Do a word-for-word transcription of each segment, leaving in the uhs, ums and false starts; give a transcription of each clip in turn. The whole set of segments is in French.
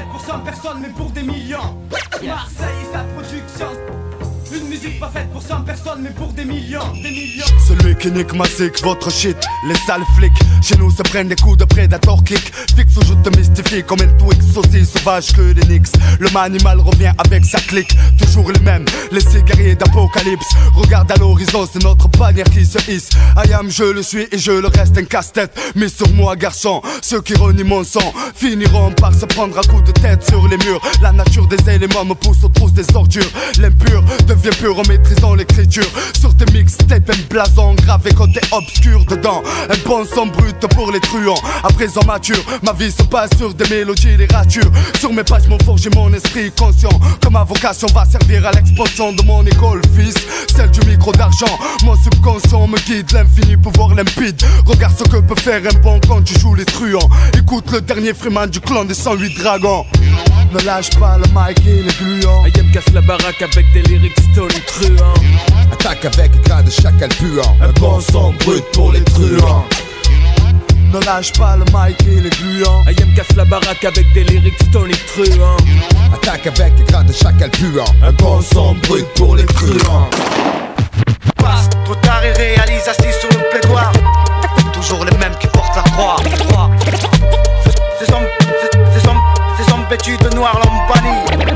peut-être pour cent personnes, mais pour des millions. Marseille et sa production. Une musique pas faite pour cent personnes, mais pour des millions, des millions. Celui qui nique ma sick, votre shit, les sales flics. Chez nous se prennent des coups de prédator kick. Fixe ou je te mystifie comme une Twix, aussi sauvage que des nix. Le manimal revient avec sa clique, toujours les mêmes, les cigarettes d'apocalypse. Regarde à l'horizon, c'est notre bannière qui se hisse. I am, je le suis et je le reste, un casse-tête. Mais sur moi garçon, ceux qui renient mon sang finiront par se prendre à coups de tête sur les murs. La nature des éléments me pousse aux trousses des ordures. L'impur viens pur en maîtrisant l'écriture. Sur tes mixtapes, un blason gravé côté obscur dedans. Un bon son brut pour les truands. À présent mature, ma vie se passe sur des mélodies, les ratures. Sur mes pages, mon forge et mon esprit conscient. Que ma vocation va servir à l'expansion de mon école, fils, celle du micro d'argent. Mon subconscient me guide, l'infini pouvoir limpide. Regarde ce que peut faire un bon quand tu joues les truands. Écoute le dernier Freeman du clan des cent huit dragons. Ne lâche pas le mic et les gluants. Ayem casse la baraque avec des lyrics stone truands. Attaque avec un grain de chacal puant. Un bon son brut pour les truands. Ne lâche pas le mic et les gluants. Ayem casse la baraque avec des lyrics stone truands. Attaque avec un grain de chacal puant. Un bon son brut pour les truands. Passe trop tard et réalise assis sur le plaidoir. Toujours les mêmes qui portent la croix. Vêtu de noir l'empanie.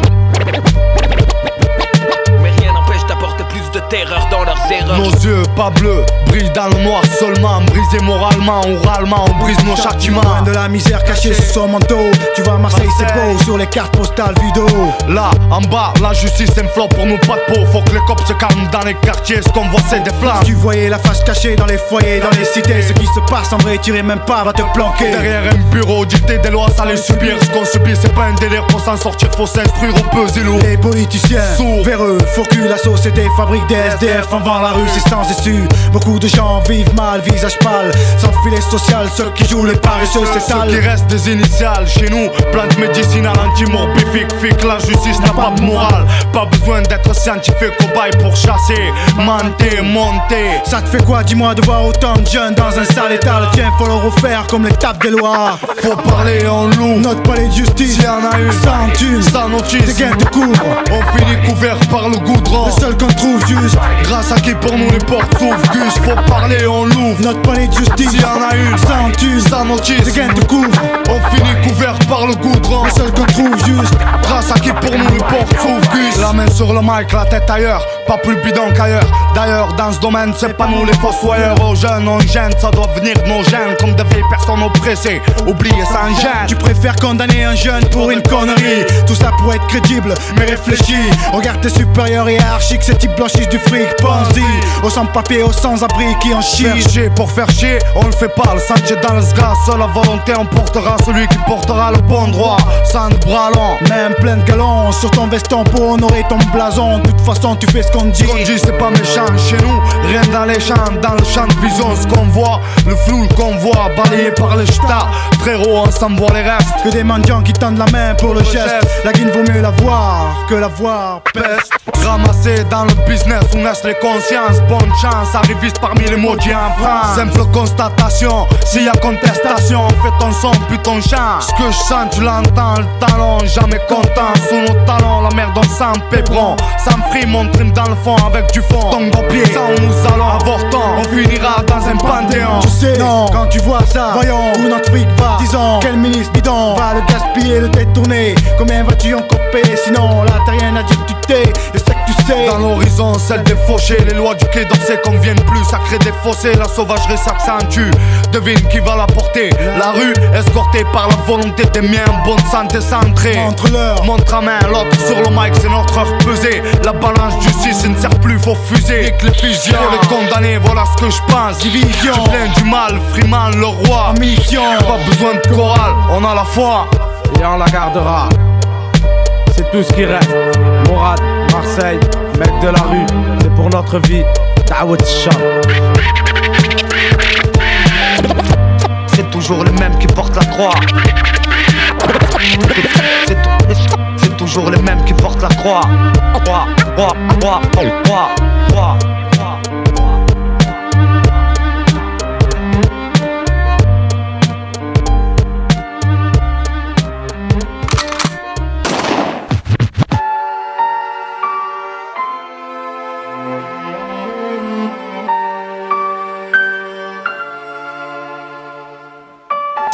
Mais rien n'empêche d'apporter plus de terreur dans leurs erreurs. Nos yeux pas bleus brillent dans le noir seulement. Brisés moralement, oralement, on brise nos châtiments. Loin de la misère cachée sous son manteau. Tu vois Marseille c'est beau sur les cartes postales vue d'eau. Là en bas la justice c'est un flop pour nous pas de peau. Faut que les cops se calment dans les quartiers. Ce qu'on voit c'est des flammes. Si tu voyais la face cachée dans les foyers, dans les cités. Ce qui se passe en vrai, tirer même pas, va te planquer. Derrière un bureau, dicter des lois, ça les subir. Ce qu'on subit c'est pas un délire. Pour s'en sortir faut s'instruire, on peut zélo. Les politiciens sourds, véreux, faut que la société fabrique des S D F. En vend la rue c'est sans issue. Beaucoup de gens vivent mal, visage pâle, sans filet social. Ceux qui jouent les paresseux s'étalent. Ceux qui restent des initiales, chez nous, plante médicinale, antimorbifique, fique, la justice n'a pas de morale. Pas besoin d'être scientifique, cobaye pour chasser, mentir, monter. Ça te fait quoi, dis-moi, de voir autant de jeunes dans un sale étal? Tiens, faut leur refaire comme les tapes des lois. Faut parler en loup, notre palais de justice. S'il y en a eu, sans thunes, sans notice, des gains te couvrent. On finit couvert par le goudron, le seul qu'on trouve juste. Grâce à qui pour nous les portes s'ouvrent, Gus, faut parler. On l'ouvre, notre palais de justice. S'il y en a une, sans tue, sans notice, les gains te couvrent. On finit couvert par le goudron, le seul qu'on trouve juste. Grâce à qui pour nous le porte s'ouvre, Gus. La main sur le mic, la tête ailleurs, pas plus bidon qu'ailleurs. D'ailleurs, dans ce domaine, c'est pas nous les fossoyeurs. Aux jeunes, on gêne, ça doit venir de nos gènes. Comme de vieilles personnes oppressées, oubliées sans gêne. Tu préfères condamner un jeune pour une connerie. Tout ça pour être crédible, mais réfléchis. Regarde tes supérieurs hiérarchiques, ces types blanchissent du fric. Pense-y, aux sans-papiers, aux sans-abri qui en chier. Pour faire chier, on le fait pas, le sentier dans le sgas. Seule la volonté emportera celui qui portera le bon droit. Sans bras long, même plein de galons sur ton veston pour honorer ton blason. De toute façon, tu fais ce qu'on dit. Ce qu'on dit, c'est pas méchant chez nous. Rien dans les champs, dans le champ de vision. Ce qu'on voit, le flou, le convoi, balayé par le ch'ta. Frérot, on s'envoie les restes. Que des mendiants qui tendent la main pour le, le geste. geste. La guine vaut mieux la voir que la voir peste. Ramassé dans le business où naissent les consciences. Bonne chance, arriviste parmi les maudits en France. Simple constatation, s'il y a contestation, fais ton son, puis ton chant. Ce que je sens, tu l'entends, le talon, jamais content. Sous nos talons, la merde, on s'en pépron. Sans prix, mon prime dans le fond avec du fond. Ton pied, sans où nous allons, avortant, on finira dans un panthéon. Tu sais, non, quand tu vois ça, voyons où notre fric va. Disons, quel ministre bidon va le gaspiller, le détourner. Combien vas-tu en couper? Sinon, là t'as rien à dire, tu t'es. Je sais que tu sais. Dans l'horizon, celle des fauchés, les lois du quai d'Orsay conviennent plus. Ça crée des fossés, la sauvagerie s'accentue. Devine qui va la porter. La rue, escortée par la volonté des miens. Bonne santé centrée. Entre l'heure, montre à main, l'autre sur le mic, c'est notre heure pesée. La balance du six ne sert plus, faut fuser. Et que les fusions, faut les condamner, voilà ce que je pense. Division, tu plains du mal, Freeman le roi. Mission, pas besoin de chorale, on a la foi et on la gardera. C'est tout ce qui reste. Morad, Marseille, mec de la rue, c'est pour notre vie. Da'wat Shah. C'est toujours les mêmes qui portent la croix. C'est toujours les mêmes qui portent la croix. Croix, croix, croix, croix, croix.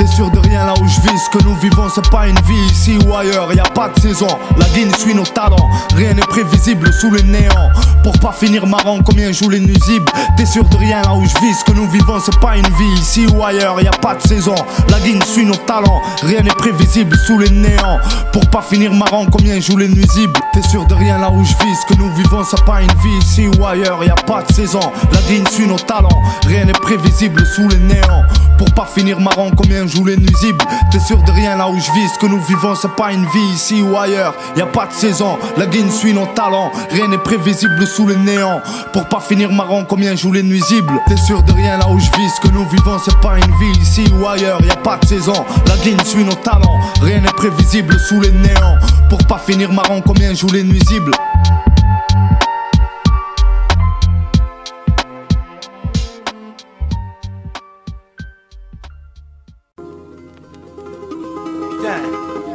T'es sûr de rien là où je vis, ce que nous vivons c'est pas une vie ici ou ailleurs, y a pas de saison, la ligne suit nos talents, rien n'est prévisible sous le néant, pour pas finir marrant combien jouent les nuisibles. T'es sûr de rien là où je vis, ce que nous vivons c'est pas une vie ici ou ailleurs, y a pas de saison, la ligne suit nos talents, rien n'est prévisible sous le néant, pour pas finir marrant combien jouent les nuisibles. T'es sûr de rien là où je vis, ce que nous vivons c'est pas une vie ici ou ailleurs, y a pas de saison, la ligne suit nos talents, rien n'est prévisible sous le néant, pour pas finir marrant combien jouent les nuisibles. T'es sûr de rien là où je vis, ce que nous vivons c'est pas une vie ici ou ailleurs, y a pas de saison, la ligne suit nos talents, rien n'est prévisible sous le néant, pour pas finir marrant combien jouent les nuisibles. T'es sûr de rien là où je vis, ce que nous vivons c'est pas une vie ici ou ailleurs, y a pas de saison, la ligne suit nos talents, rien n'est prévisible sous le néant, pour pas finir marrant combien jouent les nuisibles.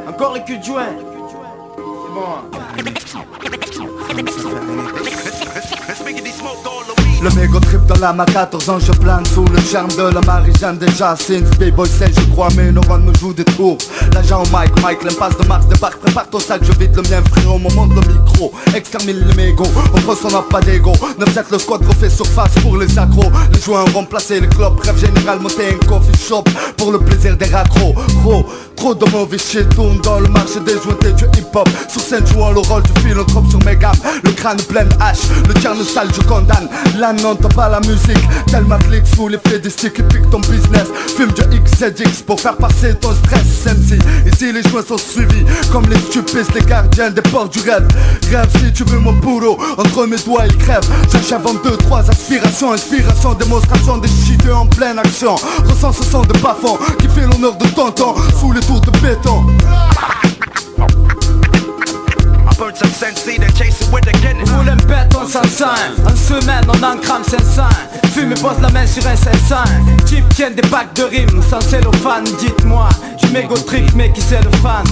Encore les culs de joint. C'est bon. Le mégo trip de l'âme à quatorze ans, je plane sous le charme de la Marie-Jeanne des Jacinthe. B-boy c'est je crois mes neurones me jouent des tours. L'agent Mike, Mike l'impasse de Mars débarque, prépare ton sac, je vide le mien frérot, mon monde le micro, extermine le mégo, on ressent n'a pas d'ego. neuf sept le squad refait surface pour les accros. Les joueurs vont placer les clubs, rêve général, monter un coffee shop pour le plaisir des raccros. Gros, trop de mauvais shit tourne dans le marché des jointés du hip-hop. Sur scène jouant le rôle du philanthrope sur mes gammes, le crâne plein de hache, le cœur sale je condamne. Là non t'as pas la musique, tellement clique sous les pieds des sticks qui piquent ton business. Fume du X Z X pour faire passer ton stress. M C, ici les joints sont suivis comme les stupistes, les gardiens des portes du rêve. Rêve si tu veux mon bourreau, entre mes doigts il crève. J'achève en deux, trois aspirations, inspiration, démonstration des shiteux en pleine action. Ressens ce son de bafon qui fait l'honneur de tonton sous les tours de béton. Birds of Sensei, they're chasing with the Guinness. Roule un pet, on s'ensagne. En semaine, on en crame cinq cents. Fume et pose la main sur un cinq cents. Chip tient des packs de rimes sans cellophane. Dites-moi, du mégo trick, mais qui c'est le fan?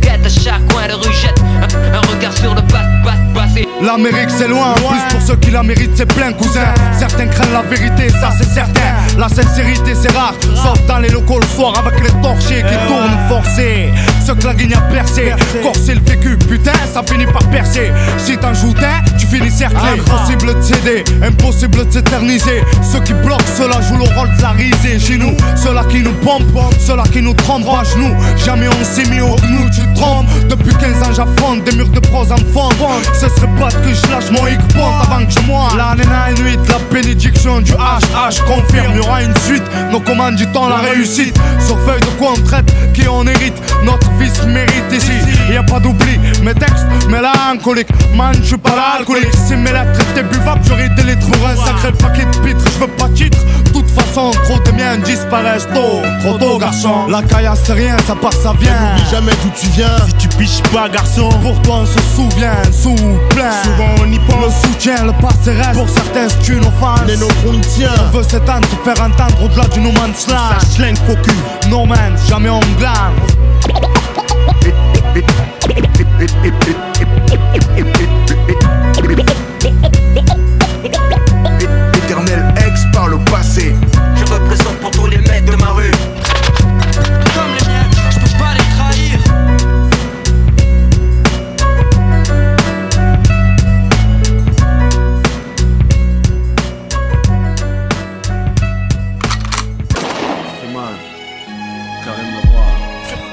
Quête à chaque coin de rue, jette un regard sur le bac, bac, bac. L'Amérique c'est loin, en plus pour ceux qui la méritent c'est plein cousin. Certains craignent la vérité, ça c'est certain. La sincérité c'est rare, sauf dans les locaux le soir avec les torchés qui tournent forcés. Ceux que la guigne a percé, corser le vécu, putain ça finit par percer. Si t'en joues un, tu finis cerclé. Impossible de céder, impossible de s'éterniser. Ceux qui bloquent, ceux-là jouent le rôle de la risée. Chez nous, ceux-là qui nous pompent, ceux-là qui nous tremblent à genoux. Jamais on s'est mis au genou, tu te trompes. Depuis quinze ans j'affronte des murs de prose en fond. Ce serait pas que je lâche mon hic-pont avant que je moire. La nine huit, la bénédiction du H H confirme. Y aura une suite, nos commandes du temps, la réussite. Sur feuille de quoi on traite, qui on hérite. Notre vice mérite ici, y a pas d'oubli. Mes textes, mélancoliques, man je suis pas l'alcoolique. Si mes lettres étaient buvables, j'aurais des litres pour un sacré paquet de pitres. Je veux pas de titre, de toute façon trop de miens disparaissent tôt. Trop tôt garçon, la caillasse c'est rien, ça passe, ça vient. N'oublie jamais d'où tu viens, si tu piches pas garçon. Pour toi on se souvient, sous plein. Souvent on y pense, le soutien, le passé reste. Pour certains c'est une offense, mais nos on tient. On veut s'étendre, se faire entendre au-delà du no man's land. Ça schlingue faux cul, no man, jamais on glande. Éternel ex par le passé, je représente pour tous les mecs de ma rue. Comme les miens, je peux pas les trahir. Freeman, Karen le roi.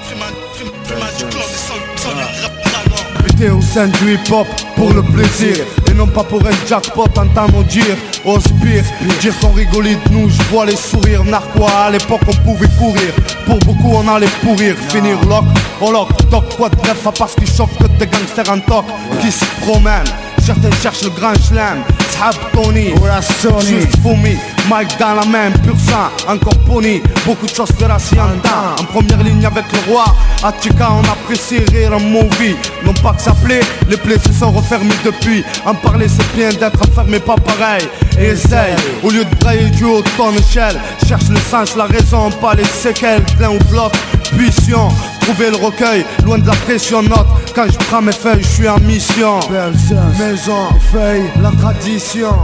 Freeman, Freeman du clan des sans les rap dragons. Pété au sein du hip-hop pour le plaisir, et non pas pour un jackpot, entends-moi dire. On spire, dire qu'on rigolait de nous, je vois les sourires. Narquois, à l'époque on pouvait courir, pour beaucoup on allait pourrir. Finir lock, oh lock, toc, quoi de neuf, à part ce qui choque que des gangsters en toc, qui se promènent. Certains cherchent le grand chelem, Sahab Tony, juste Fumi, Mike dans la main, pur sang, encore pony. Beaucoup de choses de racisme en première ligne avec le roi. À Chica on apprécie rire en movie, non pas que ça plaît, les plaies se sont refermées depuis. En parler c'est bien d'être enfermé, pas pareil. Et essaye, au lieu de brailler du haut de ton échelle, cherche le sens, la raison, pas les séquelles, plein ou bloc. puissant. Trouver le recueil, loin de la pression note. Quand je prends mes feuilles, je suis en mission. Maison, feuille, la tradition.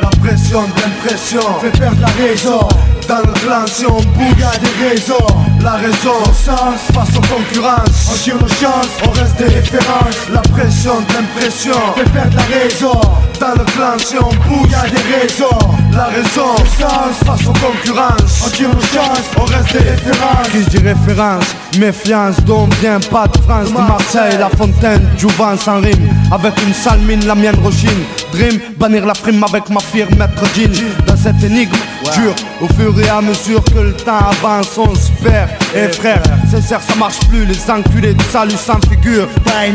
La pression d'impression fait perdre la raison. Dans le clan, si on bouge, il y a des raisons. La raison, au sens, face aux concurrences. On tire nos chances, on reste des références. La pression d'impression fait perdre la raison. Dans le clan, si on bouge, il y a des raisons. La raison, au sens, face aux concurrences. On tire nos chances, on reste des références. Crise des références, méfiance, dont vient pas de France, de Marseille. La fontaine, Jouvence en rime. Avec une sale mine, la mienne rochine. Dream, bannir la frime avec ma fière maître jean. Dans cette énigme, dure, au fur et à mesure que le temps avance, on se perd. Et frère, sincère ça marche plus, les enculés de salut sans figure. Que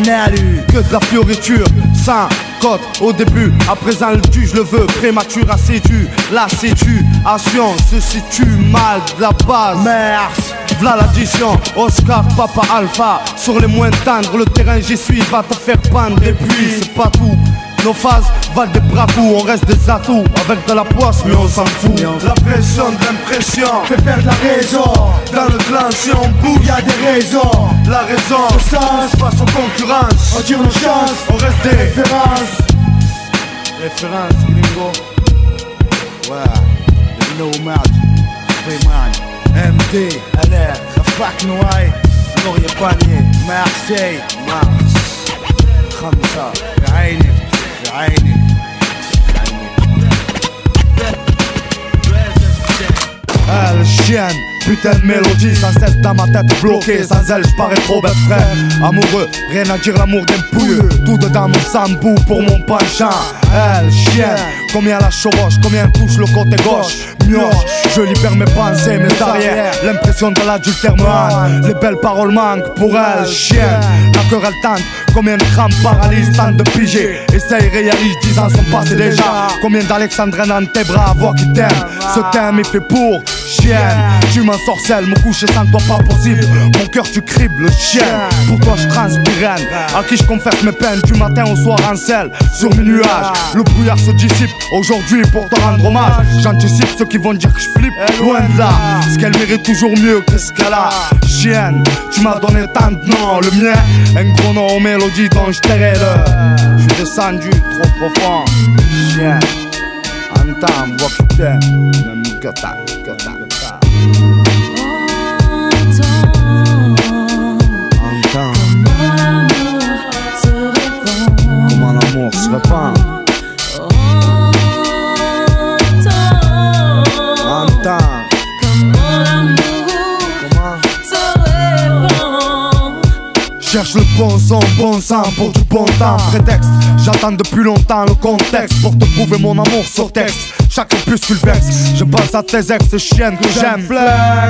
de la fioriture, sans cote au début. À présent le tu, je le veux, prémature, assidu. La situation se situe mal de la base. Merde. V'là l'addition, Oscar, Papa, Alpha. Sur les moins tendres, le terrain j'y suis, va te faire pendre. Et puis c'est pas tout. Nos phases valent des bras coups, on reste des atouts. Avec de la poisse, mais on s'en fout. La pression de l'impression fait perdre la raison. Dans le clan, si on bouge, y'a des raisons. La raison, au sens, face aux concurrences. On tire nos chances, on reste des références. Références, gringo. Ouais, no match, Freeman, M D, L R, Rafak Noailles, Laurier Panier, Marseille, Mars, Khamza, Gaïne. عيني عيني putain de mélodie, sans cesse dans ma tête bloquée. Sans elle, j'parais trop bête frère. Amoureux, rien à dire, l'amour d'un pouilleux. Tout dedans mon sambou pour mon penchant. Elle, chienne, combien la choroche, combien touche le côté gauche. Mioche, je libère mes pensées, mes arrières. L'impression de l'adultère me hante. Les belles paroles manquent pour elle, chienne. La querelle tente, combien de crampes paralysent, tente de piger. Essaye, réalise, dix ans sont passés déjà. Combien d'Alexandrines dans tes bras, voix qui t'aime. Ce thème est fait pour, chienne. Tu m'as sorcelle, me coucher sans toi pas possible. Mon cœur tu cribles, chien. Pour toi je transpire, à qui je confesse mes peines. Du matin au soir en selle, sur mes nuages. Le brouillard se dissipe, aujourd'hui pour te rendre hommage. J'anticipe ceux qui vont dire que je flippe, loin de là. Ce qu'elle mérite toujours mieux que ce qu'elle a. Chienne, tu m'as donné tant de noms. Le mien, un gros nom aux mélodies dont je tairai le. Je suis descendu trop profond. Chien, entends, voix qui t'aime. Même que t'as, que t'as, que t'as. Entends, comment l'amour se répand. Cherche le bon son, bon sang pour du bon temps. Prétexte, j'attends depuis longtemps le contexte pour te prouver mon amour sur texte. Chaque opuscule vexe, je pense à tes ex, ces chiennes que j'aime.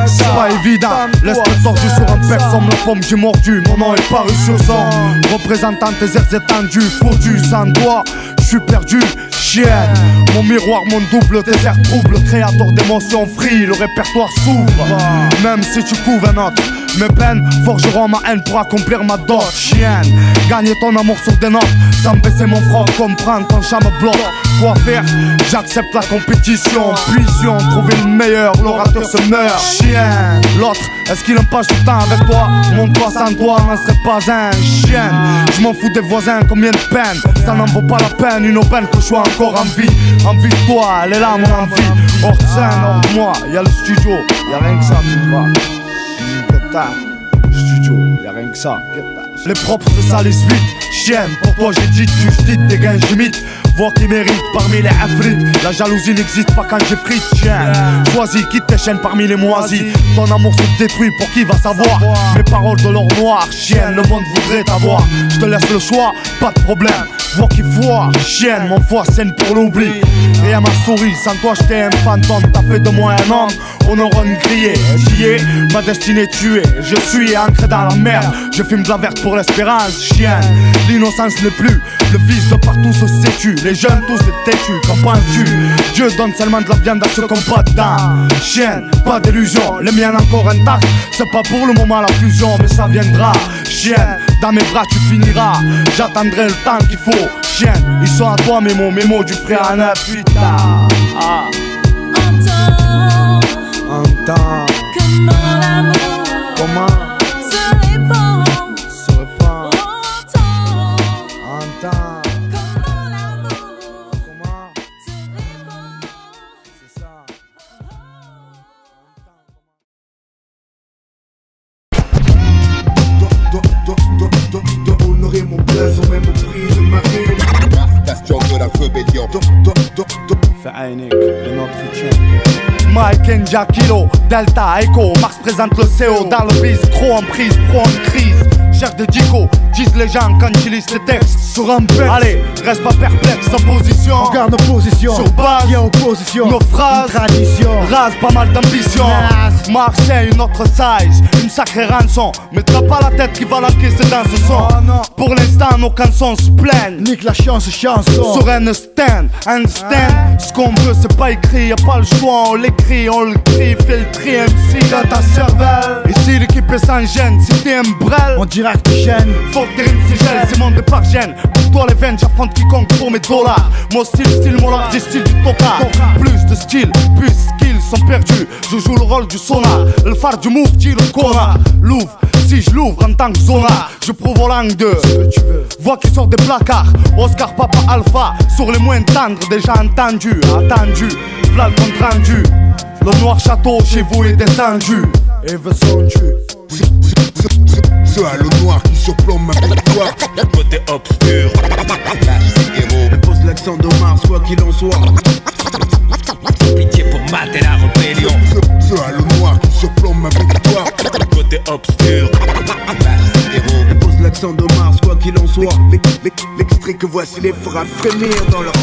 C'est pas évident, l'esprit tordu sur un pec. Somme la pomme, j'ai mordu, mon nom est paru sur son. Représentant tes airs étendus, foutu, sans toi, je suis perdu. Chienne, mon miroir, mon double, tes airs troubles. Créateur d'émotions free, le répertoire s'ouvre. Même si tu couves un autre, mes peines forgeront ma haine pour accomplir ma dot. Chienne, gagner ton amour sur des notes, sans baisser mon front, comprendre ton chat me bloque. Quoi faire, j'accepte la compétition. Puissions, trouver le meilleur, l'orateur se meurt. Chien, l'autre, est-ce qu'il aime pas du temps avec toi? Mon toi sans toi n'en serait pas un. Chien, je m'en fous des voisins, combien de peine. Ça n'en vaut pas la peine, une aubaine que je sois encore en vie. Envie de toi, elle est là mon envie. Hors de scène, hors de moi, y'a le studio, y'a rien que ça, tu vois. Studio, y'a rien que ça. Les propres se salissent vite. Chienne, pour toi j'ai dit, tu j'dite, des gains j'imite. Voix qui mérite parmi les affrites. La jalousie n'existe pas quand j'effrite. Tiens, choisis, quitte tes chaînes parmi les moisis. Ton amour se détruit, pour qui va savoir? Mes paroles de l'or noir, chienne, le monde voudrait t'avoir. Je te laisse le choix, pas de problème. Voix qui foire, chienne, mon foie scène pour l'oubli. Et à ma souris, sans toi j'étais un fantôme. T'as fait de moi un homme, on aura une grillée. J'y ai, ma destinée tuée. Je suis ancré dans la merde. Je filme de la verte pour l'espérance, chienne. L'innocence n'est plus, le vice de partout se sétue. Les jeunes tous les têtus, qu'en penses-tu? Dieu donne seulement de la viande à ceux qu'on pas dedans. Chienne, pas d'illusion, les miennes encore intactes. C'est pas pour le moment la fusion, mais ça viendra. Chienne, dans mes bras tu finiras. J'attendrai le temps qu'il faut. Chienne, ils sont à toi mes mots, mes mots du frère à neuf. Entends, entends, comment l'amour comment se répand, se répand en temps, comment l'amour comment se répand, c'est ça. Dois honorer mon bleu, j'aurais mon prix, je m'arrête. Station de la rébellion. Fais Ainek, le notre Mike Enja Kilo, Delta, Echo, Mars présente le C O dans le bistrot en prise, pro en crise. Cher de Dico, disent les gens quand ils lisent les textes sur un pec. Allez, reste pas perplexe, en position, on garde nos positions, sur base, bien opposition, nos phrases, tradition, rase pas mal d'ambition. Marseille, une autre size, une sacrée rançon, mais t'as pas la tête qui va la caisser dans ce son. oh, non. Pour l'instant, nos cançons se plaignent, nique la chance, chanson, sur un stand, un stand, hein? Ce qu'on veut c'est pas écrit, y'a pas le choix, on l'écrit, on le crie, fait le tri, M C dans ta cervelle. Et si l'équipe est sans gêne, si t'es un brel, on dira que tu gênes, faut que tes rimes se gèlent, c'est mon départ gêne. Pour toi les veines, j'affronte quiconque pour mes dollars. Mon style, style, mon rap, j'ai style du toka. Plus de style, plus skills sont perdus. Je joue le rôle du sonar, le phare du move, dit le cora. L'ouvre, si je l'ouvre en tant que zona, je prouve aux langues de voix qui sort des placards. Oscar, Papa, Alpha, sur les moins tendres, déjà entendu, attendu. V'là le compte rendu, le noir château chez vous est descendu. Et veut son tu. Ce halo noir qui surplombe ma victoire. Le côté obscur, c'est héros. Pose l'accent d'Omar, soit qu'il en soit. Pitié pour mater la rébellion. Ce halo noir qui surplombe ma victoire. Le côté obscur, c'est héros. Pose l'accent d'Omar, soit qu'il en soit. L'extrait que voici les fera frémir dans leur.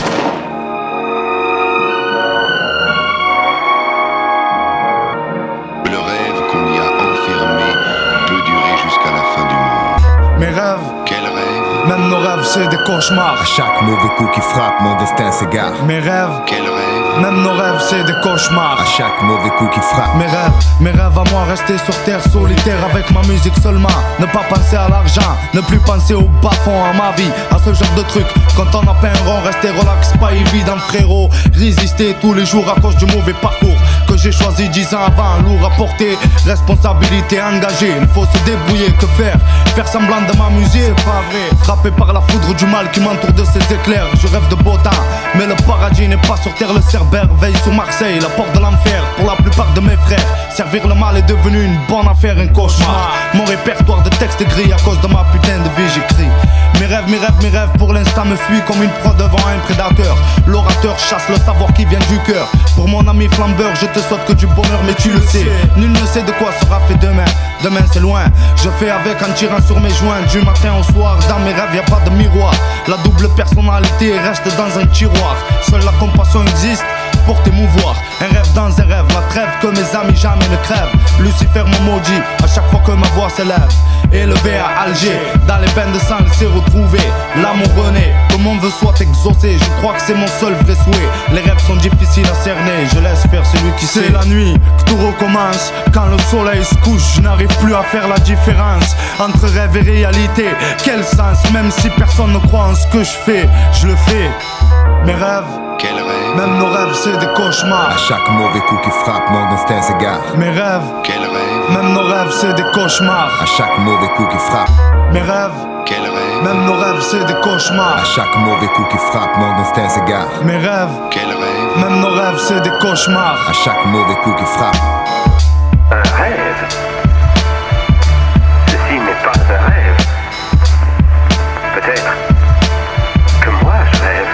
Mes rêves, quel rêve? Même nos rêves c'est des cauchemars. Chaque mauvais coup qui frappe, mon destin s'égare. Mes rêves, quel rêve? Même nos rêves c'est des cauchemars. À chaque mauvais coup qui frappe. Mes rêves, mes rêves à moi rester sur terre solitaire avec ma musique seulement. Ne pas penser à l'argent, ne plus penser au bas fond, à ma vie, à ce genre de truc. Quand on a peint rond, rester relax, pas évident frérot. Résister tous les jours à cause du mauvais parcours que j'ai choisi dix ans avant, lourd à porter. Responsabilité engagée, il faut se débrouiller, que faire? Faire semblant de m'amuser, c'est pas vrai. Frappé par la foudre du mal qui m'entoure de ses éclairs. Je rêve de beau temps, mais le paradis n'est pas sur terre. Le cerbère veille sur Marseille, la porte de l'enfer pour la plupart de mes frères. Servir le mal est devenu une bonne affaire, un cauchemar. Mon répertoire de textes est gris, à cause de ma putain de vie j'écris. Mes rêves, mes rêves, mes rêves pour l'instant me fuient comme une proie devant un prédateur. L'orateur chasse le savoir qui vient du cœur. Pour mon ami flambeur, je te saute que du bonheur, mais tu le sais. Nul ne sait de quoi sera fait demain. Demain c'est loin, je fais avec en tirant sur mes joints. Du matin au soir, dans mes rêves y'a pas de miroir. La double personnalité reste dans un tiroir. Seule la compassion existe pour t'émouvoir. Un rêve dans un rêve, la trêve que mes amis jamais ne crèvent. Lucifer me maudit à chaque fois que ma voix s'élève. Élevé à Alger, dans les peines de sang, il s'est retrouvé. L'amour renaît, que mon vœu soit exaucé. Je crois que c'est mon seul vrai souhait. Les rêves sont difficiles à cerner, je laisse faire celui qui sait. C'est la nuit que tout recommence. Quand le soleil se couche, je n'arrive plus à faire la différence entre rêve et réalité. Quel sens, même si personne ne croit en ce que je fais, je le fais. Mes rêves, quel rêve? Même nos rêves c'est des cauchemars. À chaque mauvais coup qui frappe, mon destin s'égare. Mes rêves, quel rêve? Même nos rêves c'est des cauchemars. À chaque mauvais coup qui frappe. Mes rêves, quel rêve? Même nos rêves c'est des cauchemars. À chaque mauvais coup qui frappe, mon destin s'égare. Mes rêves, quel rêve? Même nos rêves c'est des cauchemars. À chaque mauvais coup qui frappe. Un rêve? Ceci n'est pas un rêve. Peut-être que moi je rêve.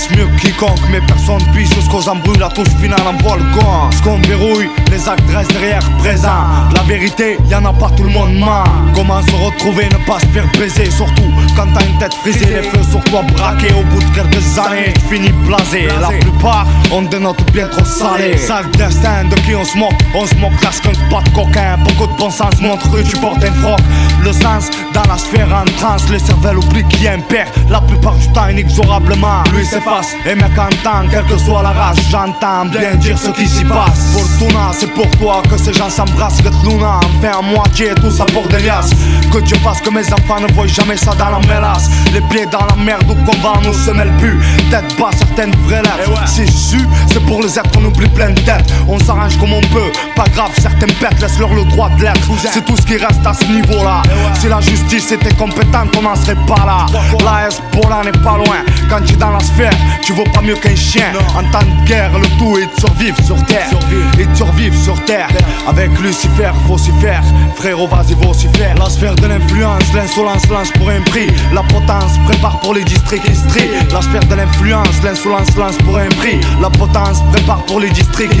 Pense mieux que quiconque, mais personne biche jusqu'aux embrouilles, la touche finale envoie le gant. Ce qu'on verrouille, les actes restent derrière présent. La vérité, y'en a pas, tout le monde ment. Comment se retrouver, ne pas se faire baiser, surtout quand t'as une tête frisée, les feux sur toi braqués. Au bout de quelques années, tu finis blasé. La plupart, on dénote bien trop salé. Sale destin, de qui on se moque? On se moque là, qu'un pas de coquin. Beaucoup de bon sens montre que tu portes un froc. le sens dans la sphère en transe. Le cerveau oublie qu'il y a un père, la plupart du temps inexorablement lui s'efface. Et mec en temps, quelle que soit la race, j'entends bien dire ce qui s'y passe. Fortuna, c'est pourquoi que ces gens s'embrassent. Que Luna en fait à moitié, tout ça pour des liasses. Que Dieu fasse que mes enfants ne voient jamais ça dans la mélasse. Les pieds dans la merde où qu'on va, nous se mêle plus. Tête bas, certaines vraies lettres, ouais. C'est su, c'est pour les êtres qu'on oublie plein de têtes. On s'arrange comme on peut, pas grave, certaines bêtes laissent-leur le droit de l'être. C'est tout ce qui reste à ce niveau-là, ouais. Si la justice était compétente, on n'en serait pas là. La Hezbollah n'est pas loin, quand tu es dans la sphère, tu vaux pas mieux qu'un chien, non. En temps de guerre, le tout est de survivre sur terre. Et de survivre sur terre, avec Lucifer, faut s'y faire. Frérot, vas-y, faut s'y faire. La sphère de l'influence, l'insolence lance pour un prix. La potence prépare pour les districts. La sphère de l'influence, l'insolence lance pour un prix. La potence prépare pour les districts.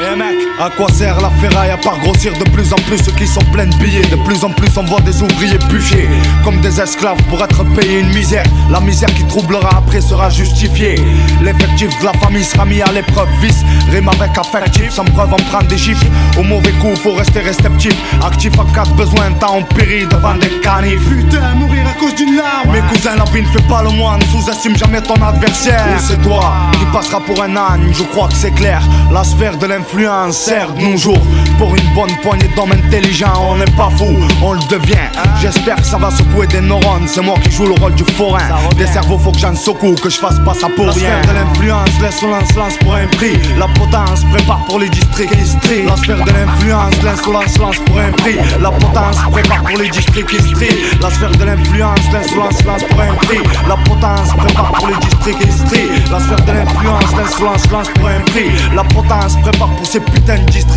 Eh mec, à quoi sert la ferraille à part grossir de plus en plus ceux qui sont pleins de billets? De plus en plus on voit des ouvriers bûchés comme des esclaves pour être payés une misère. La misère qui troublera après sera justifiée. L'effectif de la famille sera mis à l'épreuve. Vice rime avec affectif, sans preuve on prend des chiffres. Au mauvais coup faut rester réceptif, actif en cas de besoin, tant on périt devant des canifs. Putain, mourir à cause d'une larme, ouais. Mes cousins, la vie ne fait pas le moine, sous-estime jamais ton adversaire. Ou c'est toi qui passera pour un âne, je crois que c'est clair. La sphère de l'influence sert de nos jours pour une bonne poignée d'hommes intelligents. On n'est pas fou, on le devient. J'espère que ça va secouer des neurones. C'est moi qui joue le rôle du forain. Des cerveaux faut que j'en secoue, que je fasse pas ça pour rien. La sphère de l'influence, l'insolence lance pour un prix. La potence prépare pour les districts. La sphère de l'influence, l'insolence lance pour un prix. La potence prépare pour les districts. La sphère de l'influence, l'insolence lance pour un prix. La potence prépare pour les districts. La sphère de l'influence, l'insolence lance pour un prix. La potence prépare pour ces putains de districts.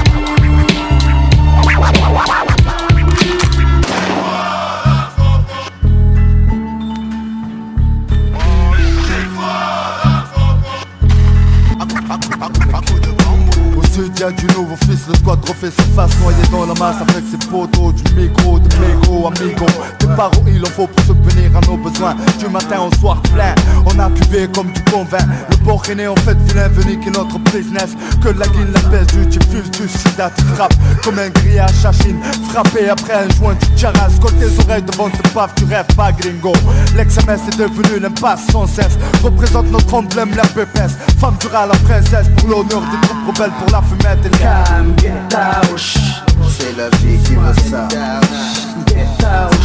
Il y a du nouveau fils, le squad refait sa face, noyé dans la masse avec ses potos. Du micro, de mégo, amigo, des paros il en faut pour se punir à nos besoins. Du matin au soir plein, on a cuvé comme du bon vin. Le port est né en fait vilain, venu qui est notre business. Que la guine, la baisse du diffuse, du sida, tu frappes comme un grillage à Chine. Frappé après un joint, tu tcharas, colle tes oreilles devant tes baves, tu rêves pas gringo. L'ex-M S est devenu l'impasse sans cesse, représente notre emblème, la P P S. Femme dura la princesse, pour l'honneur des troupes rebelles, pour la fumée. Calme, get out. C'est la vie qui veut ça. Get out,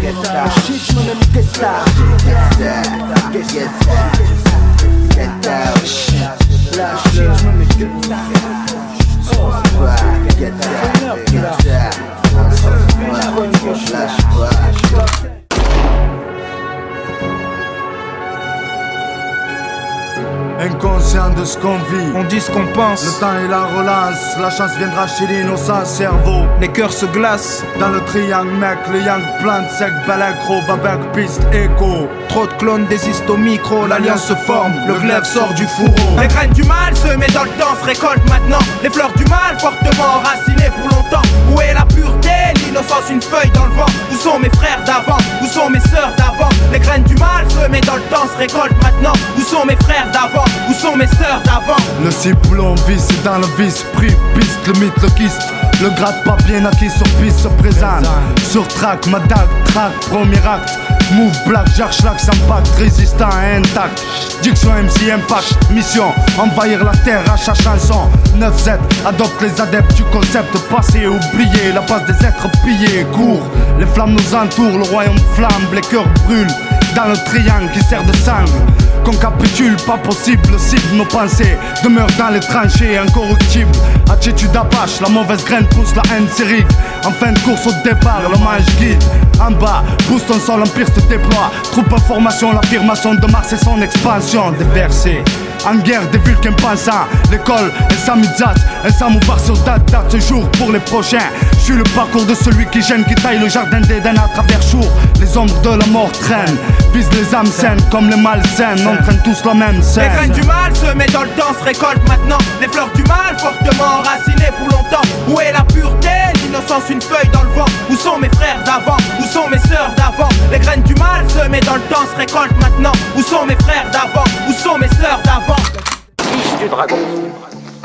get out. Shit, mon ami, get out. Get out, get out. La shit, mon ami, get out. Get out, get out. Lâche pas. Inconscient de ce qu'on vit, on dit ce qu'on pense. Le temps et la relance, la chance viendra chez l'innocent cerveau. Les cœurs se glacent dans le triangle mec. Le yang plante sec, balèque, robe avec piste, écho. Trop de clones désistent au micro, l'alliance se forme, le glaive sort du fourreau. Les graines du mal se mettent dans le temps, se récoltent maintenant. Les fleurs du mal fortement enracinées pour longtemps. Où est la pureté, l'innocence, une feuille dans le vent? Où sont mes frères d'avant, où sont mes sœurs d'avant? Les graines du mal se mettent dans le temps, se récoltent maintenant. Où sont mes frères d'avant, où sont mes sœurs d'avant? Le ciboule en vis, c'est dans le vice, prix, piste, le mythe, le kyste. Le gratte pas bien acquis sur piste se présente. Sur track, ma dague, track, premier acte. Move black, cherche l'axe, impact, résistant et intact. Diction M C impact, mission, envahir la terre à chaque chanson. neuf sept, adopte les adeptes du concept, passé oublié, la base des êtres pillés, court. Les flammes nous entourent, le royaume flambe, les cœurs brûlent. Dans le triangle qui sert de sang, qu'on capitule, pas possible, cible nos pensées, demeure dans les tranchées, incorruptible. Attitude apache, la mauvaise graine pousse la haine série. En fin de course au départ, le mage guide. En bas, pousse ton sol, l'empire se déploie. Troupe en formation, l'affirmation de Mars et son expansion déversée. En guerre des vulcains pensants, l'école est sans mitzat, elle s'amouvare sur date, date ce jour pour les prochains. Je suis le parcours de celui qui gêne, qui taille le jardin d'Éden à travers jour. Les ombres de la mort traînent, visent les âmes saines comme les malsaines, on traîne tous la même scène. Les graines du mal se mettent dans le temps, se récoltent maintenant. Les fleurs du mal fortement enracinées pour longtemps. Où est la pureté, l'innocence, une feuille dans le vent? Où sont mes frères d'avant, où sont mes sœurs d'avant? Les graines du mal semées dans le temps se récoltent maintenant. Où sont mes frères d'avant? Où sont mes sœurs d'avant? Fils du dragon.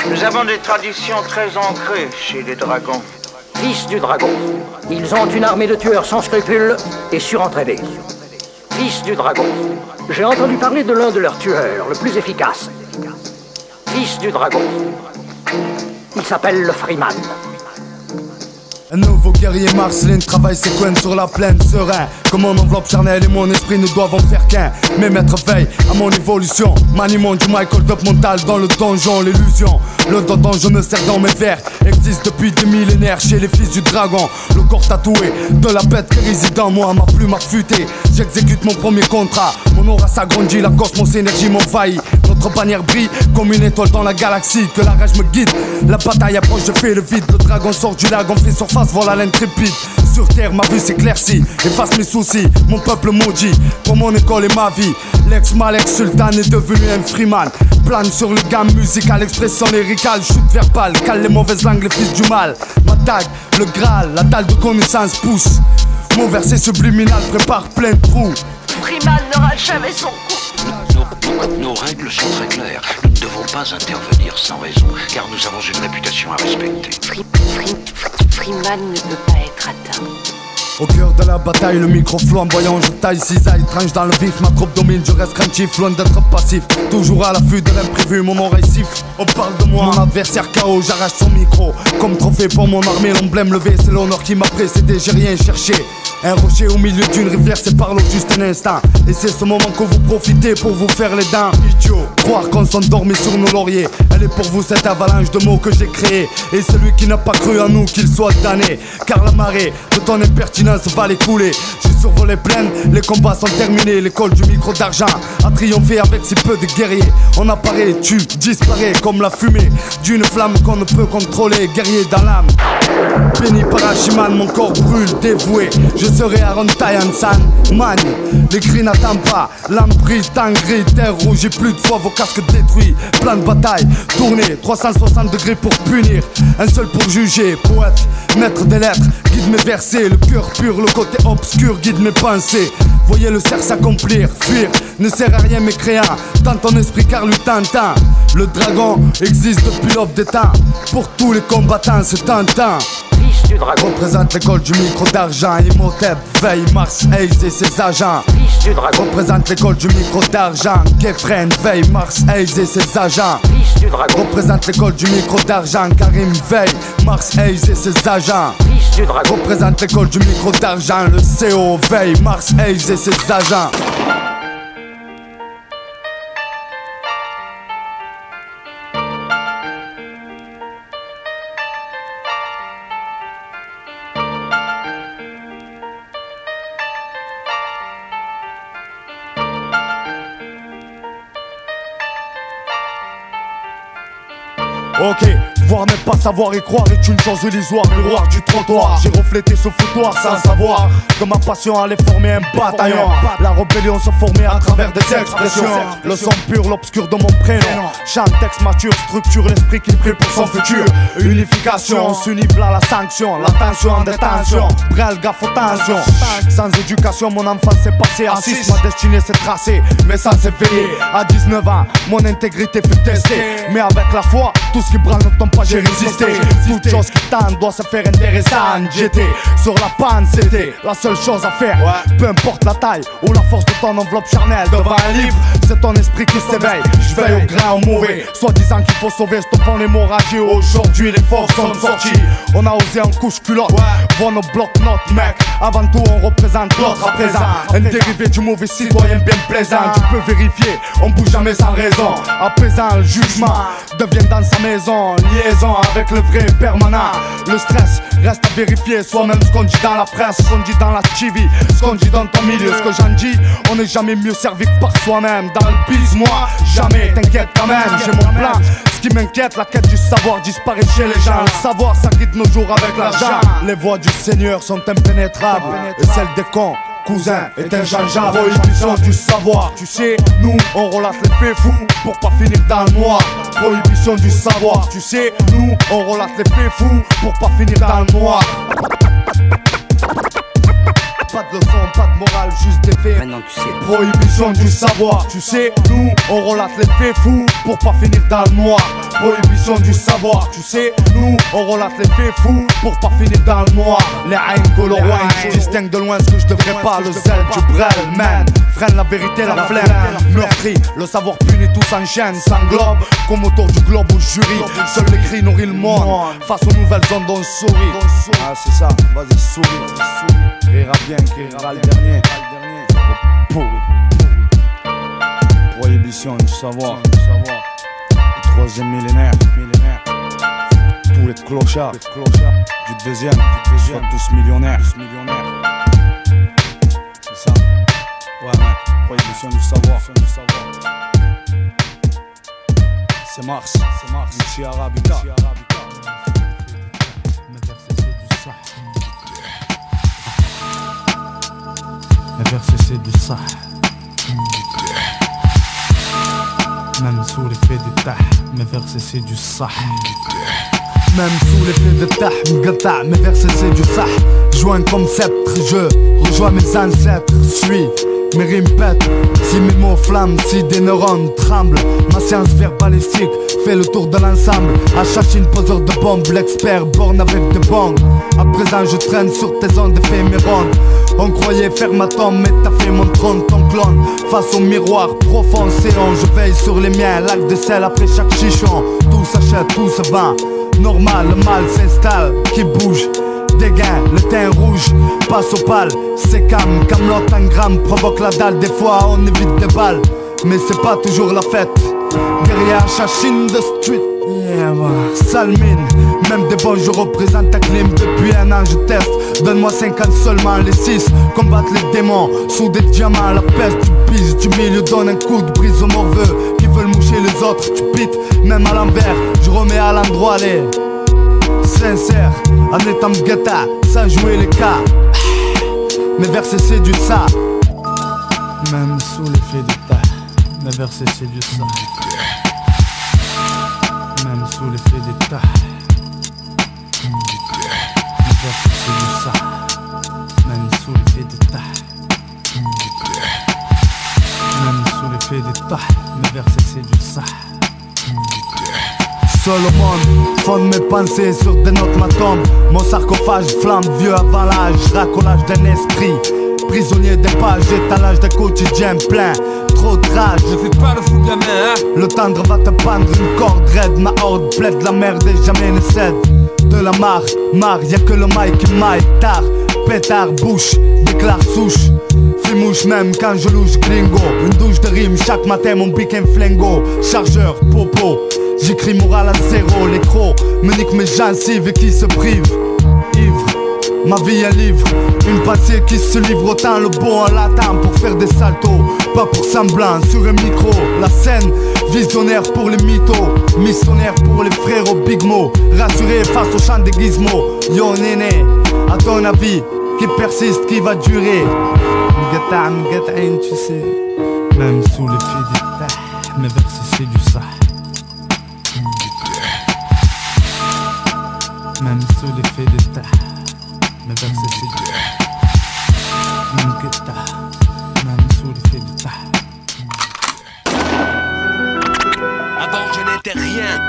Nous avons des traditions très ancrées chez les dragons. Fils du dragon. Ils ont une armée de tueurs sans scrupules et surentraînés. Fils du dragon. J'ai entendu parler de l'un de leurs tueurs, le plus efficace. Fils du dragon. Il s'appelle le Freeman. Un nouveau guerrier Marseille travaille ses couennes sur la plaine, serein. Comme mon enveloppe charnelle et mon esprit ne doivent en faire qu'un. Mes maîtres veillent à mon évolution. Maniement du Michael Dup mental dans le donjon, l'illusion. Le dodon je me sers dans mes vers. Existe depuis des millénaires chez les fils du dragon. Le corps tatoué de la bête qui réside en moi, ma plume affûtée. J'exécute mon premier contrat. Mon aura s'agrandit, la cosmos énergie m'envahit. Notre bannière brille comme une étoile dans la galaxie. Que la rage me guide, la bataille approche, je fais le vide. Le dragon sort du lac, on fait surface. Voilà l'intrépide, sur terre ma vue s'éclaircit. Efface mes soucis, mon peuple maudit. Pour mon école et ma vie, l'ex-Malek Sultan est devenu un freeman. Plane sur le gamme musical, expression lyricale, chute verbale, cale les mauvaises langues, les fils du mal. M'attaque, le Graal, la dalle de connaissance pousse. Mon verset subliminal prépare plein de trous. Freeman n'aura jamais son coup. Nos, nos règles sont très claires. Nous ne devons pas intervenir sans raison, car nous avons une réputation à respecter. Free, free, free. Freeman ne peut pas être atteint. Au cœur de la bataille, le micro flamboyant, je taille, cisaille, tranche dans le vif. Ma troupe domine, je reste craintif, loin d'être passif. Toujours à l'affût de l'imprévu, mon oreille siffle. On parle de moi, mon adversaire K O, j'arrache son micro. Comme trophée pour mon armée, l'emblème levé, c'est l'honneur qui m'a précédé, j'ai rien cherché. Un rocher au milieu d'une rivière sépare l'eau juste un instant. Et c'est ce moment que vous profitez pour vous faire les dents. Idiot, croire qu'on s'endormit sur nos lauriers. Elle est pour vous cette avalanche de mots que j'ai créée. Et celui qui n'a pas cru en nous, qu'il soit damné. Car la marée de ton impertinence va les couler. J'ai survolé pleine, les combats sont terminés. L'école du micro d'argent a triomphé avec si peu de guerriers. On apparaît, tu disparais comme la fumée d'une flamme qu'on ne peut contrôler. Guerrier dans l'âme, béni par Hachiman, mon corps brûle, dévoué. Je serai Aaron Tayansan, man. Les cris n'attendent pas, l'âme brille, temps gris, terre rouge. Et plus de fois vos casques détruits. Plan de bataille, tournée, trois cent soixante degrés pour punir. Un seul pour juger, poète, maître des lettres, guide mes versets, le cœur pur, le côté obscur guide mes pensées. Voyez le cerf s'accomplir, fuir ne sert à rien mes créants. Tant ton esprit car lui t'entend. Le dragon existe depuis l'aube des temps. Pour tous les combattants c'est tentant. Fils du dragon. Représente l'école du micro d'argent. Imhotep veille Marseille et ses agents. Fils du dragon. Représente l'école du micro d'argent. Kephren veille Marseille et ses agents. Fils du dragon. Représente l'école du micro d'argent. Karim veille Marseille et ses agents. Fils du dragon. Représente l'école du micro d'argent. Le C O veille Marseille et ses agents. Ok, voir même pas savoir et croire est une chose illusoire. Miroir du trottoir, j'ai reflété ce foutoir sans savoir que ma passion allait former un bataillon. La rébellion se formait à travers des expressions. Le son pur, l'obscur de mon prénom. Chant, texte mature, structure, l'esprit qui prie pour son futur. Unification, on s'unit là la sanction. La tension en détention, brel gaffe tension. Sans éducation, mon enfant s'est passé à six. Ma destinée s'est tracée, mais sans s'éveiller. À dix-neuf ans, mon intégrité fut testée. Mais avec la foi, tous qui branle ne tombe pas, j'ai résisté. Toute chose qui tente doit se faire intéressante. J'étais sur la panne, c'était la seule chose à faire. Ouais. Peu importe la taille ou la force de ton enveloppe charnelle. Devant un livre, c'est ton esprit qui s'éveille. Je veille au grain, au mauvais. Soit disant qu'il faut sauver, stoppant l'hémorragie. Aujourd'hui, les forces sont sorties. On a osé en couche culotte. Voir nos blocs, notre mec. Avant tout, on représente l'autre à présent. Un dérivé du mauvais citoyen bien plaisant. Tu peux vérifier, on bouge jamais sans raison. À présent, le jugement devient dans sa maison. Liaison avec le vrai permanent. Le stress reste à vérifier soi-même. Ce qu'on dit dans la presse, ce qu'on dit dans la T V, ce qu'on dit dans ton milieu, ce que j'en dis. On n'est jamais mieux servi que par soi-même. Dans le bise, moi, jamais. T'inquiète quand même, j'ai mon plan. Ce qui m'inquiète, la quête du savoir disparaît chez les gens. Le savoir, ça quitte nos jours avec l'argent. Les voix du Seigneur sont impénétrables, et celles des cons, cousin, est inchangeable. Prohibition du savoir. Tu sais, nous, on relâche les faits fous pour pas finir dans le noir. Prohibition du savoir. Tu sais, nous, on relâche les faits fous pour pas finir dans le noir. Pas de leçon, pas de morale, juste des faits. Maintenant tu sais, prohibition du savoir. Tu sais, nous on relate les faits fous pour pas finir dans le noir. Prohibition du savoir. Tu sais, nous on relate les faits fous pour pas finir dans le noir. Les haines colorées, je distingue de loin ce que je devrais pas. Le zèle du brel, man, freine la vérité, la flemme. Meurtri, le savoir punit, tout s'enchaîne, s'englobe comme autour du globe ou jury. Seul l'écrit nourrit le monde. Face aux nouvelles ondes, on sourit. Ah, c'est ça, vas-y, souris. Rira bien, qui rira le dernier. Pourri. Prohibition du savoir. Le troisième millénaire. Tous les clochards du deuxième, soient tous millionnaires. C'est ça. Ouais, mec, prohibition du savoir. C'est Mars, c'est Mars, c'est Arabica. Verser du sah, même sous l'effet du tah, mais verser du sah, même sous l'effet de tah, m'gata, mais verser du sah, joint comme sceptre, je rejoins mes ancêtres, suis. Mes rimes pètent, si mes mots flamment, si des neurones tremblent. Ma science verbalistique fait le tour de l'ensemble. À Chachine, poseur de bombes, l'expert borne avec des bombes. À présent je traîne sur tes ondes éphémérondes. On croyait faire ma tombe, mais t'as fait mon trône, ton clone. Face au miroir, profond séant, je veille sur les miens. Lac de sel après chaque chichon. Tout s'achète, tout se vend. Normal, le mal s'installe, qui bouge. Dégain, le teint rouge, passe au pâle, c'est calme, Camelot en gramme, provoque la dalle, des fois on évite des balles, mais c'est pas toujours la fête, derrière Chachine de street, yeah, wow. Salmine, même des bons je représente ta clim, depuis un an je teste, donne-moi cinquante seulement, les six, combattre les démons, sous des diamants, la peste, tu pises, du milieu donne un coup de brise aux morveux, qui veulent moucher les autres, tu pites, même à l'envers, je remets à l'endroit les... Sincère, en étant gata, ça jouer les cas. Mais verser c'est du ça. Même sous l'effet du ta, mais verser c'est du ça. Même sous l'effet du ta, mais verser c'est du ça. Même sous l'effet du ta, même sous l'effet du ta, mais verser c'est du ça. Seul au monde, fonde mes pensées sur des notes ma tombe. Mon sarcophage flamme, vieux avant l'âge, racolage d'un esprit. Prisonnier des pages, étalage des quotidiens plein. Trop de rage, je fais pas le fou gamin hein. Le tendre va te pendre une corde raide. Ma horde plaide la merde et jamais ne cède. De la mare, mare, y'a que le maille qui maille. Tard, pétard, bouche, déclare souche. Mouche même quand je louche gringo. Une douche de rime, chaque matin mon pic un flingo. Chargeur, popo, j'écris moral à zéro. Les crocs me niquent mes gencives et qui se privent. Ivre, ma vie est livre. Une passée qui se livre autant. Le beau en latin pour faire des saltos. Pas pour semblant, sur un micro. La scène, visionnaire pour les mythos. Missionnaire pour les frérots big mo. Rassuré face au chant des gizmos. Yo néné, à ton avis, qui persiste, qui va durer? M'gata, m'gata, tu sais. Même sous les filles des tas, mais verser c'est du ça. Même sous les filles des tas, mais verser c'est du ça. M'gata, même sous les filles des tas. Avant je n'étais rien.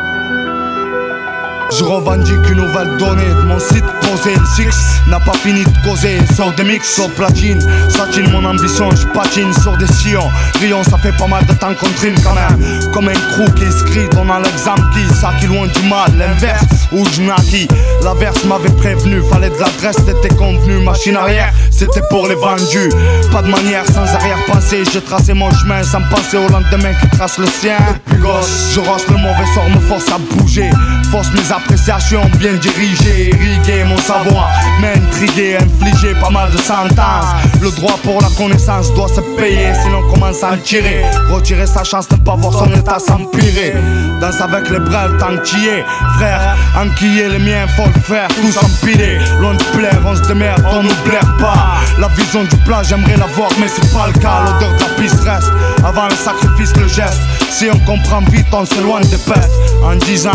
Je revendique une nouvelle donnée. Mon site posé six n'a pas fini de causer. Sors des mix, sors platine. Satine mon ambition, je patine. Sors des sillons, rions, ça fait pas mal de temps qu'on trime quand même. Comme un crew qui inscrit, on a l'exemple qui s'acquit loin du mal. L'inverse, où je naquis. L'averse m'avait prévenu, fallait de l'adresse, c'était convenu. Machine arrière, c'était pour les vendus. Pas de manière, sans arrière-pensée. J'ai tracé mon chemin sans penser au lendemain qui trace le sien. Depuis gosse, je rosse le mauvais sort, me force à bouger. Force mes appréciations bien dirigées. Irriguer mon savoir, m'intriguer, infliger pas mal de sentences. Le droit pour la connaissance doit se payer, sinon comment s'en tirer? Retirer sa chance, ne pas voir son état s'empirer. Danse avec les brels, tant qu'il y est, frère. Enquiller les miens, faut le faire, tous empilés. Loin de plaire, on tranche de merde, on nous blaire pas. La vision du plat, j'aimerais la voir, mais c'est pas le cas. L'odeur de la piste reste, avant le sacrifice, le geste. Si on comprend vite, on s'éloigne des pestes. En disant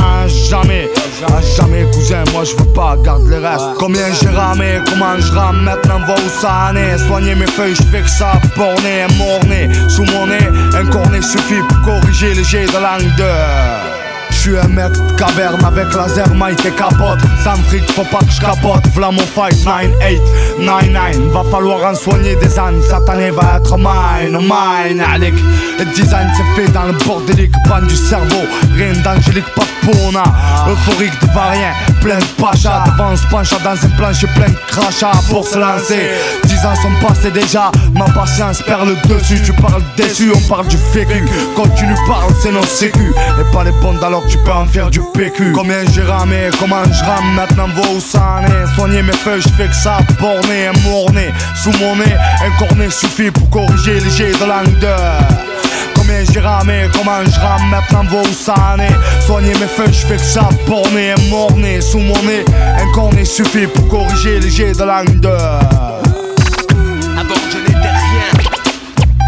jamais, jamais cousin, moi je veux pas, garde le reste. Combien j'ai ramé, comment je rame, maintenant va où ça en est. Soigner mes feuilles, je fais que ça, borné, morné. Sous mon nez, un cornet suffit pour corriger les jets de langue de... Je suis un mec de caverne avec laser, Mike et capote. Sans fric, faut pas que je capote. V'là mon fight, nine eight nine nine. Va falloir en soigner des ânes. Cette année va être mine, mine, Alec. Le design c'est fait dans le bordélique. Bande du cerveau, rien d'angélique, pas de pona. Euphorique de varien, plein de pachas. Devant se pencha dans un plancher plein de crachats pour se lancer. Dix ans sont passés déjà, ma patience perd le dessus. Tu parles déçu, on parle du vécu. Quand tu nous parles, c'est nos sécu. Et pas les bandes alors que tu peux en faire du P Q. Combien j'ai ramé, comment je rame, maintenant va où ça en est. Soigner mes feuilles, je fais que ça, borné, morné. Sous mon nez, un cornet suffit pour corriger les jets de langue de... Combien j'ai ramé, comment je rame, maintenant va où ça en est. Soigner mes feuilles, je fais que ça, borné, morné. Sous mon nez, un cornet suffit pour corriger les jets de langue de... Avant je n'étais rien.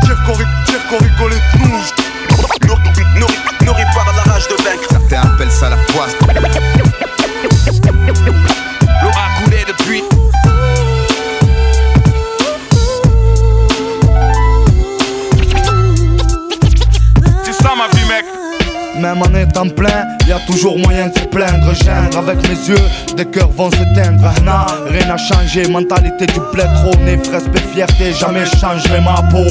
Tire qu'on tire qu'on rigolait de nous. Nourri par la rage de vaincre. Certains appellent ça la poisse. L'eau a coulé depuis. C'est ça ma vie mec. Même en étant plein, y'a toujours moyen de se plaindre. Gendre avec mes yeux, des cœurs vont se teindre. Nah, rien n'a changé, mentalité du bled trop. Né, respect, fierté, jamais changerai ma peau.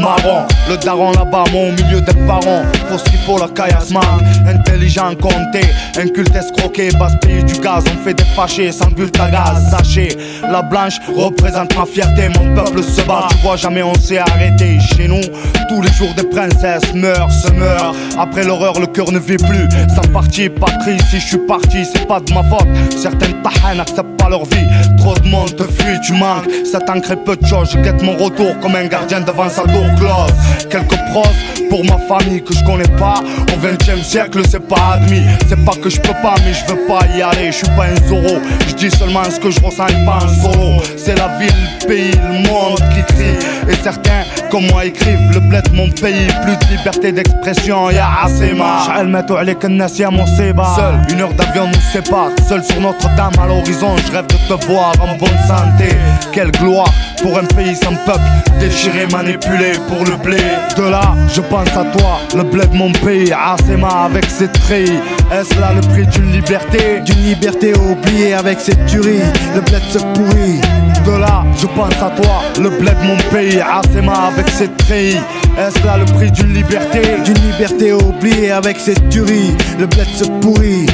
Marron, le daron là-bas, moi au milieu des parents. Faut ce qu'il faut, la caillasse manque. Intelligent, compté, inculte, escroqué. Basse pays du gaz, on fait des fâchés sans but à gaz. Sachez, la blanche représente ma fierté. Mon peuple se bat, tu vois, jamais on s'est arrêté. Chez nous, tous les jours des princesses meurent, se meurent. Après l'horreur, le cœur ne vit plus, sans parti, patrie. Si je suis parti, c'est pas de ma faute. Certaines tahans n'acceptent pas leur vie. Trop de monde te fuit, tu manques. Cet ancré peu de choses, je guette mon retour comme un gardien devant sa tour close. Quelques pros pour ma famille que je connais pas. Au vingtième siècle, c'est pas admis. C'est pas que je peux pas, mais je veux pas y aller. Je suis pas un Zorro, je dis seulement ce que je ressens et pas un solo. C'est la ville, le pays, le monde qui crie. Et certains, comme moi, écrivent le bled de mon pays. Plus de liberté d'expression, y'a assez mal. J'allais mettre avec un acier à mon séba. Seul, une heure d'avion nous sépare. Seul sur Notre-Dame à l'horizon, je rêve de te voir en bonne santé. Quelle gloire pour un pays sans peuple, déchiré, manipulé pour le blé. De là, je pense à toi, le blé de mon pays. Asema avec ses traits, est-ce là le prix d'une liberté? D'une liberté oubliée avec ses tueries, le blé se pourrit. De là, je pense à toi, le blé de mon pays. Asema avec ses traits, est-ce là le prix d'une liberté? D'une liberté oubliée avec ses tueries, le blé se pourrit.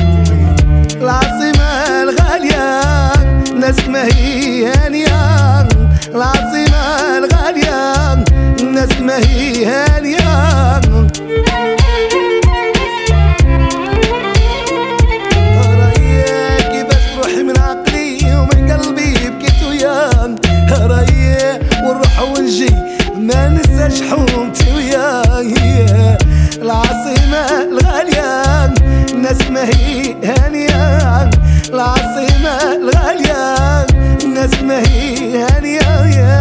العاصمة الغالية ناس ما هي هانية. العاصمة الغالية ناس ما هي هانية. هرايا كيفاش روحي من عقلي ومن قلبي بكيت وياك. هرايا ونروح ونجي ما ننساش حومتي وياك. العاصمة الغالية الناس ما هي هانية. العاصمة الغالية الناس ما هي هانية.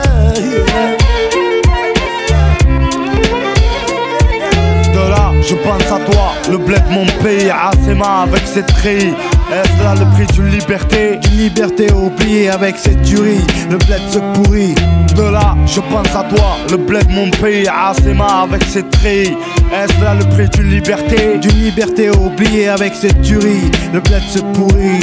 De là, je pense à toi, le blé de mon pays. Asema avec ses traits, est-ce là le prix d'une liberté? D'une liberté oubliée avec ses tueries, le blé se pourrit. De là, je pense à toi, le blé de mon pays. Asema avec ses traits, est-ce là le prix d'une liberté? D'une liberté oubliée avec ses tueries, le blé se pourrit.